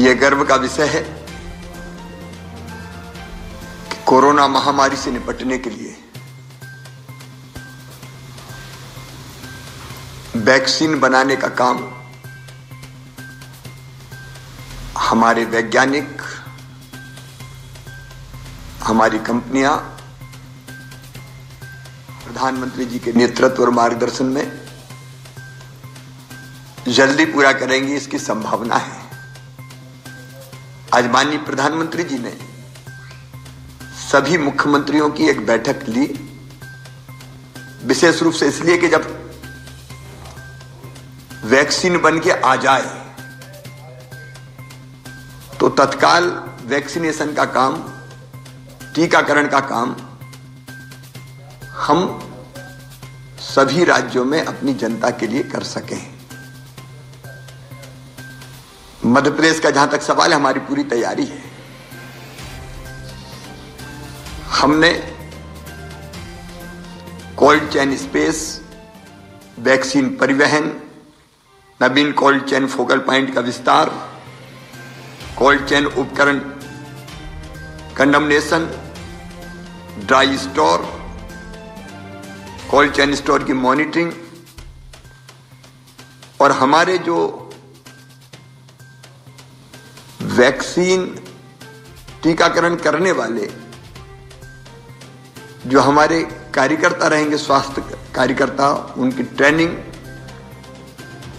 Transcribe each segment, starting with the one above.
यह गर्व का विषय है कि कोरोना महामारी से निपटने के लिए वैक्सीन बनाने का काम हमारे वैज्ञानिक, हमारी कंपनियां प्रधानमंत्री जी के नेतृत्व और मार्गदर्शन में जल्दी पूरा करेंगी, इसकी संभावना है। आज माननीय प्रधानमंत्री जी ने सभी मुख्यमंत्रियों की एक बैठक ली, विशेष रूप से इसलिए कि जब वैक्सीन बन के आ जाए तो तत्काल वैक्सीनेशन का काम, टीकाकरण का काम हम सभी राज्यों में अपनी जनता के लिए कर सकें। मध्य प्रदेश का जहां तक सवाल है, हमारी पूरी तैयारी है। हमने कोल्ड चेन स्पेस, वैक्सीन परिवहन, नवीन कोल्ड चेन फोकल पॉइंट का विस्तार, कोल्ड चेन उपकरण condemnation, dry store, cold chain store की मॉनिटरिंग और हमारे जो वैक्सीन टीकाकरण करने वाले जो हमारे कार्यकर्ता रहेंगे, स्वास्थ्य कार्यकर्ता, उनकी ट्रेनिंग,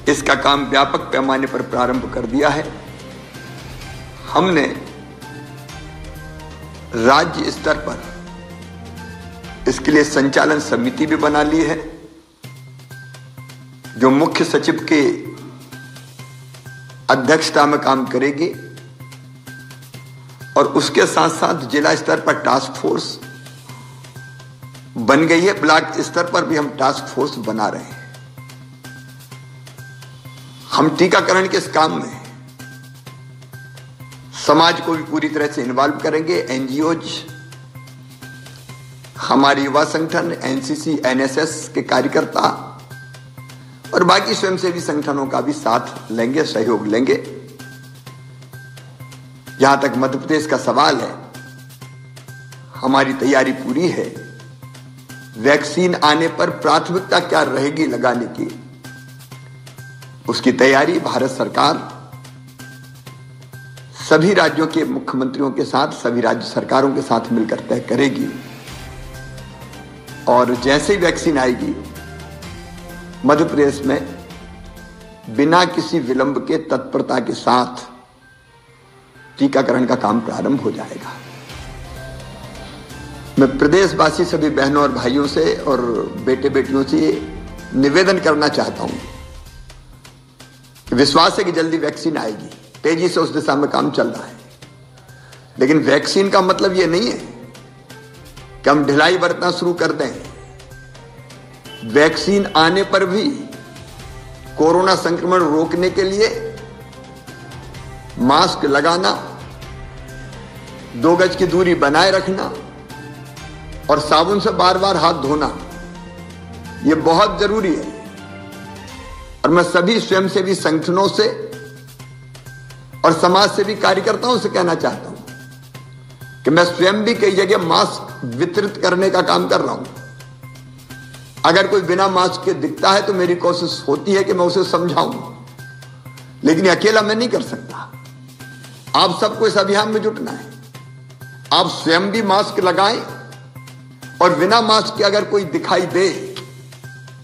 इसका काम व्यापक पैमाने पर प्रारंभ कर दिया है। हमने राज्य स्तर पर इसके लिए संचालन समिति भी बना ली है, जो मुख्य सचिव के अध्यक्षता में काम करेगी और उसके साथ साथ जिला स्तर पर टास्क फोर्स बन गई है। ब्लॉक स्तर पर भी हम टास्क फोर्स बना रहे हैं। हम टीकाकरण के इस काम में समाज को भी पूरी तरह से इन्वॉल्व करेंगे। एनजीओज, हमारे युवा संगठन, एनसीसी, एनएसएस के कार्यकर्ता और बाकी स्वयंसेवी संगठनों का भी साथ लेंगे, सहयोग लेंगे। जहां तक मध्य प्रदेश का सवाल है, हमारी तैयारी पूरी है। वैक्सीन आने पर प्राथमिकता क्या रहेगी लगाने की, उसकी तैयारी भारत सरकार सभी राज्यों के मुख्यमंत्रियों के साथ, सभी राज्य सरकारों के साथ मिलकर तय करेगी और जैसे ही वैक्सीन आएगी मध्य प्रदेश में बिना किसी विलंब के तत्परता के साथ टीकाकरण का काम प्रारंभ हो जाएगा। मैं प्रदेशवासी सभी बहनों और भाइयों से और बेटे बेटियों से निवेदन करना चाहता हूं, विश्वास है कि जल्दी वैक्सीन आएगी, तेजी से उस दिशा में काम चल रहा है, लेकिन वैक्सीन का मतलब यह नहीं है कि हम ढिलाई बरतना शुरू कर दें। वैक्सीन आने पर भी कोरोना संक्रमण रोकने के लिए मास्क लगाना, 2 गज की दूरी बनाए रखना और साबुन से बार बार हाथ धोना यह बहुत जरूरी है। और मैं सभी स्वयंसेवी संगठनों से और समाज सेवी कार्यकर्ताओं से कहना चाहता हूं कि मैं स्वयं भी कई जगह मास्क वितरित करने का काम कर रहा हूं। अगर कोई बिना मास्क के दिखता है तो मेरी कोशिश होती है कि मैं उसे समझाऊं, लेकिन अकेला मैं नहीं कर सकता। आप सबको इस अभियान में जुटना है। आप स्वयं भी मास्क लगाएं और बिना मास्क के अगर कोई दिखाई दे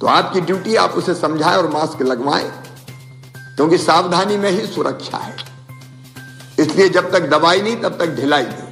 तो आपकी ड्यूटी, आप उसे समझाएं और मास्क लगवाएं, क्योंकि सावधानी में ही सुरक्षा है। इसलिए जब तक दवाई नहीं तब तक ढिलाई नहीं।